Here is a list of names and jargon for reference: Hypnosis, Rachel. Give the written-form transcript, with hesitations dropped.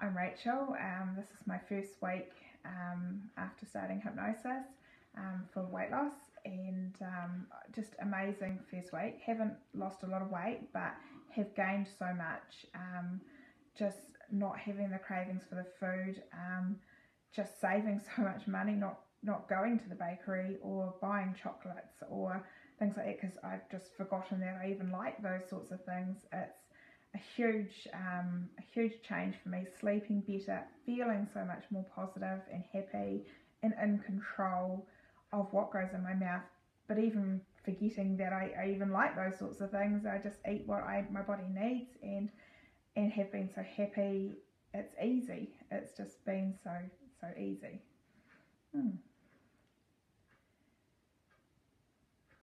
I'm Rachel. This is my first week after starting hypnosis for weight loss, and just amazing first week. Haven't lost a lot of weight but have gained so much. Just not having the cravings for the food, just saving so much money, not going to the bakery or buying chocolates or things like that because I've just forgotten that I even like those sorts of things. It's a huge change for me, sleeping better, feeling so much more positive and happy and in control of what goes in my mouth, but even forgetting that I even like those sorts of things. I just eat what my body needs and have been so happy. It's easy. It's just been so easy.